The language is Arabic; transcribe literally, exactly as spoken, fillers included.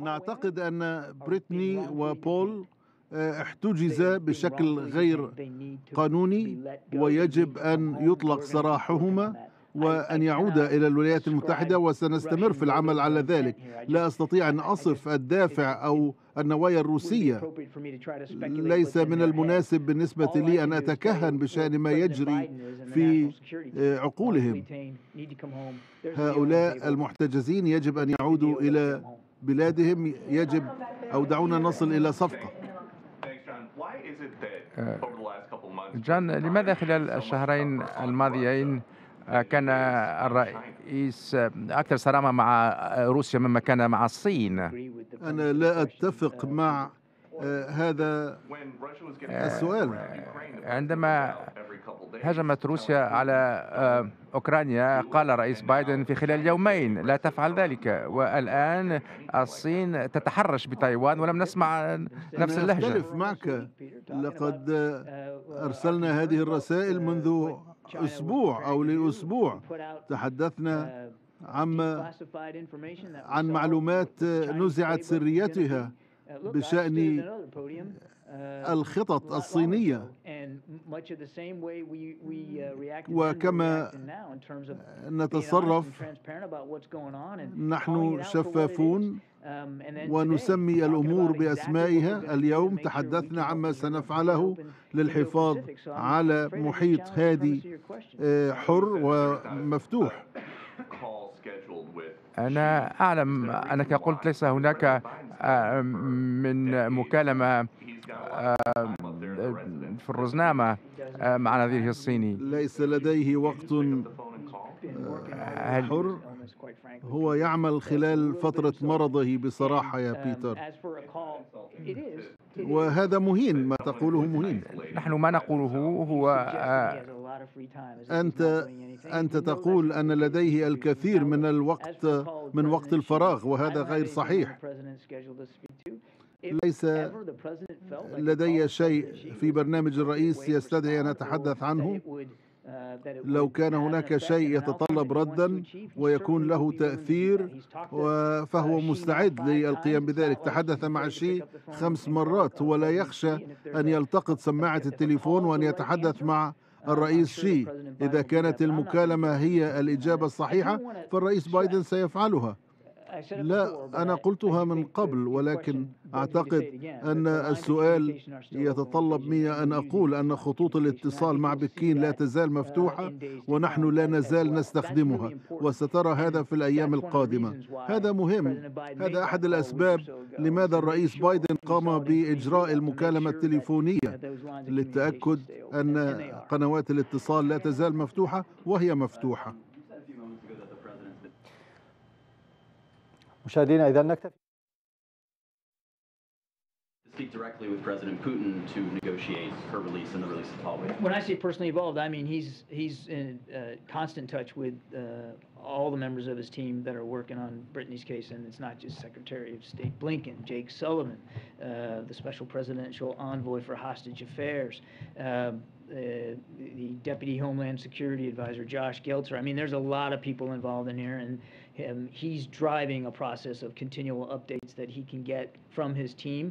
نعتقد أن بريتني وبول احتجز بشكل غير قانوني ويجب أن يطلق سراحهما وأن يعود إلى الولايات المتحدة، وسنستمر في العمل على ذلك. لا أستطيع أن أصف الدافع أو النوايا الروسية، ليس من المناسب بالنسبة لي أن أتكهن بشأن ما يجري في عقولهم. هؤلاء المحتجزين يجب أن يعودوا إلى بلادهم، يجب أو دعونا نصل إلى صفقة. جان، لماذا خلال الشهرين الماضيين كان الرئيس أكثر صرامة مع روسيا مما كان مع الصين؟ أنا لا أتفق مع هذا السؤال. عندما هجمت روسيا على أوكرانيا قال رئيس بايدن في خلال يومين لا تفعل ذلك، والآن الصين تتحرش بتايوان ولم نسمع نفس اللهجة. أنا أختلف معك، لقد أرسلنا هذه الرسائل منذ أسبوع أو لأسبوع، تحدثنا عما عن معلومات نزعت سريتها بشأن الخطط الصينية، وكما نتصرف نحن شفافون ونسمي الأمور بأسمائها. اليوم تحدثنا عما سنفعله للحفاظ على محيط هادي حر ومفتوح. أنا أعلم أنك قلت ليس هناك من مكالمة في الرزنامة مع نظيره الصيني. ليس لديه وقت حر، هو يعمل خلال فترة مرضه بصراحة يا بيتر، وهذا مهين، ما تقوله مهين. نحن ما نقوله هو أنت أنت تقول أن لديه الكثير من الوقت من وقت الفراغ، وهذا غير صحيح. ليس لدي شيء في برنامج الرئيس يستدعي أن أتحدث عنه. لو كان هناك شيء يتطلب ردا ويكون له تأثير فهو مستعد للقيام بذلك. تحدث مع شي خمس مرات ولا يخشى أن يلتقط سماعة التليفون وأن يتحدث مع الرئيس شي. إذا كانت المكالمة هي الإجابة الصحيحة فالرئيس بايدن سيفعلها. لا، أنا قلتها من قبل، ولكن أعتقد أن السؤال يتطلب مني أن أقول أن خطوط الاتصال مع بكين لا تزال مفتوحة ونحن لا نزال نستخدمها، وسترى هذا في الأيام القادمة. هذا مهم، هذا أحد الأسباب لماذا الرئيس بايدن قام بإجراء المكالمة التليفونية للتأكد أن قنوات الاتصال لا تزال مفتوحة، وهي مفتوحة. مشاهدينا، إذا نكتفي speak directly with President Putin to negotiate her release and the release of Paul Whelan. When I say personally involved, I mean he's he's in uh, constant touch with uh, all the members of his team that are working on Britney's case, and it's not just Secretary of State Blinken, Jake Sullivan, uh, the Special Presidential Envoy for Hostage Affairs, uh, the, the Deputy Homeland Security Advisor Josh Geltzer. I mean, there's a lot of people involved in here, and him, he's driving a process of continual updates that he can get from his team.